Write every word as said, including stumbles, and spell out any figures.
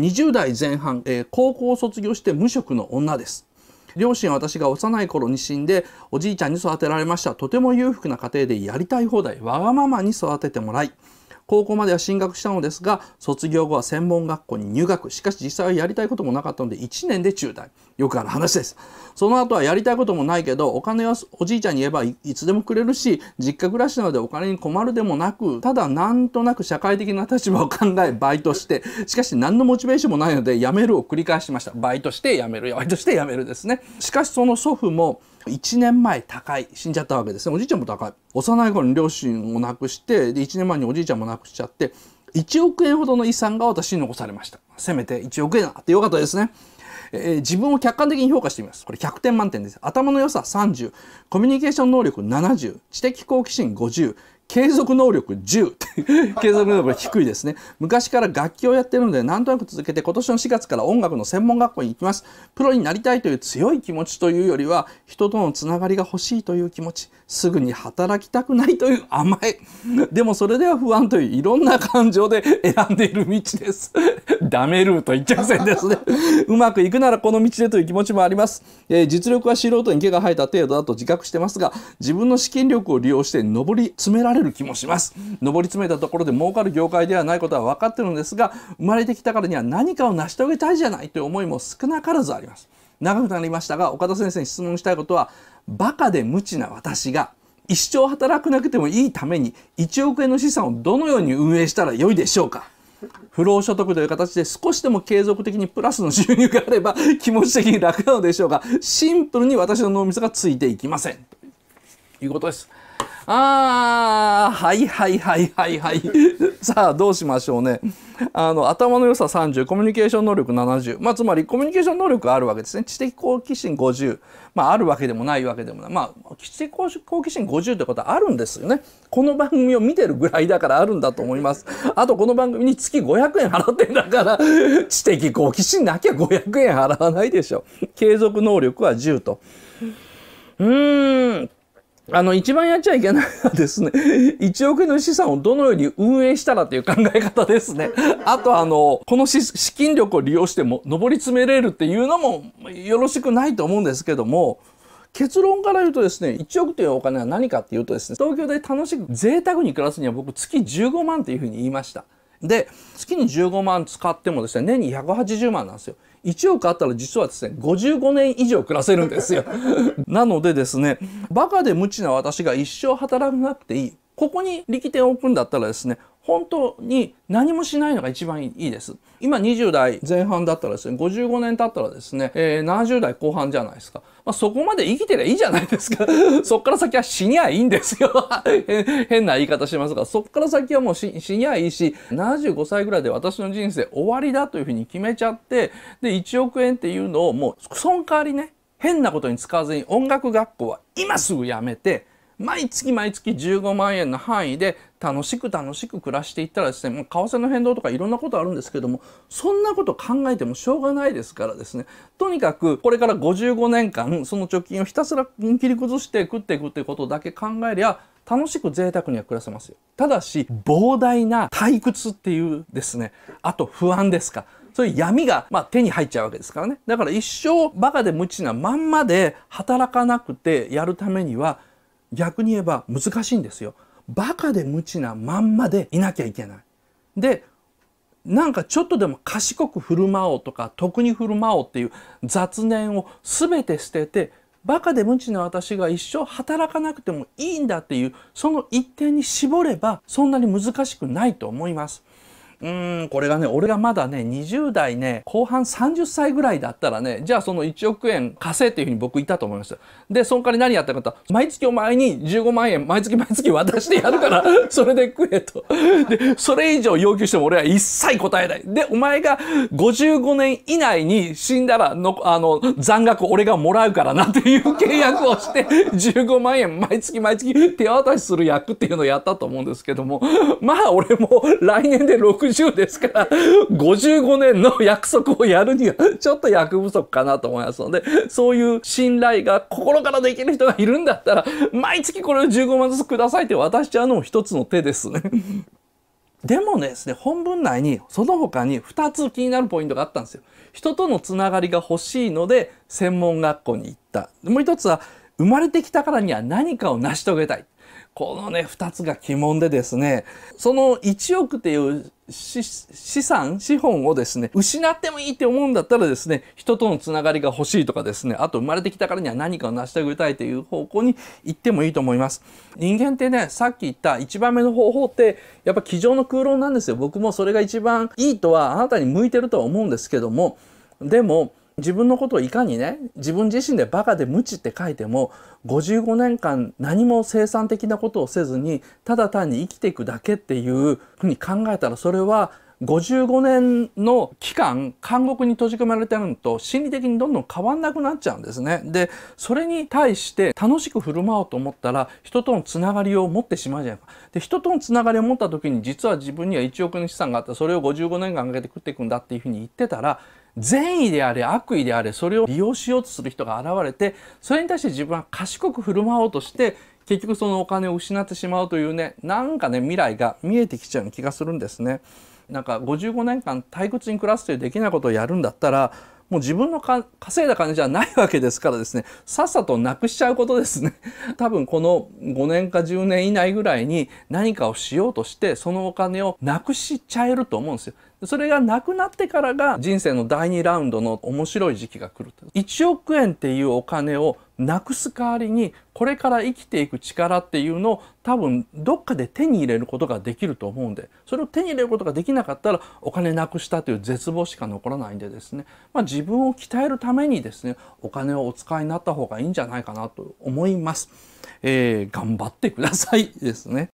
にじゅうだいぜんはん、えー、高校を卒業して無職の女です。両親は私が幼い頃に死んでおじいちゃんに育てられました。とても裕福な家庭でやりたい放題わがままに育ててもらい、高校までは進学したのですが、卒業後は専門学校に入学。しかし実際はやりたいこともなかったのでいちねんで中退。よくある話です。その後はやりたいこともないけど、お金はおじいちゃんに言えばいつでもくれるし、実家暮らしなのでお金に困るでもなく、ただなんとなく社会的な立場を考えバイトして、しかし何のモチベーションもないので辞めるを繰り返しました。バイトして辞める、バイトして辞めるですね。しかしその祖父も、いちねんまえ他界、死んじゃったわけですね。おじいちゃんも他界、幼い頃に両親を亡くして、でいちねんまえにおじいちゃんも亡くしちゃって、いちおくえんほどの遺産が私に残されました。せめていちおくえんあってよかったですね。えー、自分を客観的に評価してみます。これひゃくてん満点です。頭の良ささんじゅう、コミュニケーション能力ななじゅう、知的好奇心ごじゅう、継続能力じゅう。継続能力が低いですね。昔から楽器をやってるので、なんとなく続けて今年のしがつから音楽の専門学校に行きます。プロになりたいという強い気持ちというよりは、人とのつながりが欲しいという気持ち、すぐに働きたくないという甘え、でもそれでは不安といういろんな感情で選んでいる道です。ダメルート一直線ですね。うまくいくならこの道でという気持ちもあります。えー、実力は素人に毛が生えた程度だと自覚してますが、自分の資金力を利用して上り詰められる気もします。上り詰めたところで儲かる業界ではないことは分かってるんですが、生まれてきたからには何かを成し遂げたいじゃないという思いも少なからずあります。長くなりましたが、岡田先生に質問したいことは、バカで無知な私が一生働くなくてもいいためにいちおくえんの資産をどのように運営したらよいでしょうか。不労所得という形で少しでも継続的にプラスの収入があれば気持ち的に楽なのでしょうが、シンプルに私の脳みそがついていきませんということです。ああ、はいはいはいはいはい。さあ、どうしましょうね。あの、頭の良ささんじゅう、コミュニケーション能力ななじゅう。まあ、つまりコミュニケーション能力があるわけですね。知的好奇心ごじゅう。まあ、あるわけでもないわけでもない。まあ、知的好奇心ごじゅうってことはあるんですよね。この番組を見てるぐらいだからあるんだと思います。あと、この番組に月ごひゃくえん払ってんだから、知的好奇心なきゃごひゃくえん払わないでしょ。継続能力はじゅうと。うーん。あの、一番やっちゃいけないのはですね、いちおくえんの資産をどのように運営したらという考え方ですね。あと、あの、この資金力を利用しても、上り詰めれるっていうのもよろしくないと思うんですけども、結論から言うとですね、いちおくというお金は何かっていうとですね、東京で楽しく贅沢に暮らすには僕月じゅうごまんというふうに言いました。で、月にじゅうごまん使ってもですね、年にひゃくはちじゅうまんなんですよ。いちおくあったら実はですね、ごじゅうごねん以上暮らせるんですよ。なのでですね、バカで無知な私が一生働かなくていい。ここに力点を置くんだったらですね、本当に何もしないのが一番いいです。今にじゅうだいぜんはんだったらですね、ごじゅうごねん経ったらですね、えー、ななじゅうだいこうはんじゃないですか。まあ、そこまで生きてりゃいいじゃないですか。そっから先は死にゃいいんですよ。変な言い方しますが、そっから先はもう 死, 死にゃいいし、ななじゅうごさいぐらいで私の人生終わりだというふうに決めちゃって、で、いちおくえんっていうのをもう、その代わりね、変なことに使わずに音楽学校は今すぐやめて、毎月毎月じゅうごまんえんの範囲で楽しく楽しく暮らしていったらですね、もう為替の変動とかいろんなことあるんですけども、そんなこと考えてもしょうがないですからですね、とにかくこれからごじゅうごねんかんその貯金をひたすら切り崩して食っていくっていうことだけ考えりゃ楽しく贅沢には暮らせますよ。ただし膨大な退屈っていうですね、あと不安ですか、そういう闇が、まあ、手に入っちゃうわけですからね。だから一生バカで無知なまんまで働かなくてやるためには、逆に言えば難しいんですよ。バカで無知なまんまでいなきゃいけない。で、なんかちょっとでも賢く振る舞おうとか、得に振る舞おうっていう雑念を全て捨てて、バカで無知な私が一生働かなくてもいいんだっていう、その一点に絞ればそんなに難しくないと思います。うーん、これがね、俺がまだね、にじゅうだいね、後半さんじゅっさいぐらいだったらね、じゃあそのいちおくえん貸せっていうふうに僕いたと思いました。で、その代わり何やったかと、毎月お前にじゅうごまんえん、毎月毎月渡してやるから、それで食えと。で、それ以上要求しても俺は一切答えない。で、お前がごじゅうごねん以内に死んだらの、あの、残額俺がもらうからなっていう契約をして、じゅうごまんえん毎月毎月手渡しする役っていうのをやったと思うんですけども、まあ俺も来年でろくじゅうですから、ごじゅうごねんの約束をやるにはちょっと役不足かなと思いますので、そういう信頼が心からできる人がいるんだったら、毎月これをじゅうごまんずつくださいって渡しちゃうのも一つの手ですね。でもねですね、本文内にその他にふたつ気になるポイントがあったんですよ。人とのつながりが欲しいので専門学校に行った。もう一つは生まれてきたからには何かを成し遂げたい。このね、二つが鬼門でですね、そのいちおくっていう資産、資本をですね、失ってもいいって思うんだったらですね、人とのつながりが欲しいとかですね、あと生まれてきたからには何かを成し遂げたいという方向に行ってもいいと思います。人間ってね、さっき言ったいちばんめの方法って、やっぱ机上の空論なんですよ。僕もそれが一番いいとは、あなたに向いてるとは思うんですけども、でも、自分のことをいかにね、自分自身でバカで無知って書いても、ごじゅうごねんかん何も生産的なことをせずに、ただ単に生きていくだけっていうふうに考えたら、それはごじゅうごねんの期間、監獄に閉じ込められてるのと心理的にどんどん変わんなくなっちゃうんですね。で、それに対して楽しく振る舞おうと思ったら、人とのつながりを持ってしまうじゃないか。で、人とのつながりを持った時に、実は自分にはいちおくの資産があった、それをごじゅうごねんかんかけて食っていくんだっていうふうに言ってたら、善意であれ悪意であれ、それを利用しようとする人が現れて、それに対して自分は賢く振る舞おうとして、結局そのお金を失ってしまうというね、なんかね、未来が見えてきちゃう気がするんですね。なんかごじゅうごねんかん退屈に暮らすというできないことをやるんだったら、もう自分のか稼いだ金じゃないわけですからですね、さっさとなくしちゃうことですね。多分このごねんかじゅうねん以内ぐらいに何かをしようとして、そのお金をなくしちゃえると思うんですよ。それがなくなってからが人生のだいにラウンドの面白い時期が来る。いちおくえんっていうお金をなくす代わりに、これから生きていく力っていうのを多分どっかで手に入れることができると思うんで、それを手に入れることができなかったら、お金なくしたという絶望しか残らないんでですね、まあ、自分を鍛えるためにですね、お金をお使いになった方がいいんじゃないかなと思います。えー、頑張ってくださいですね。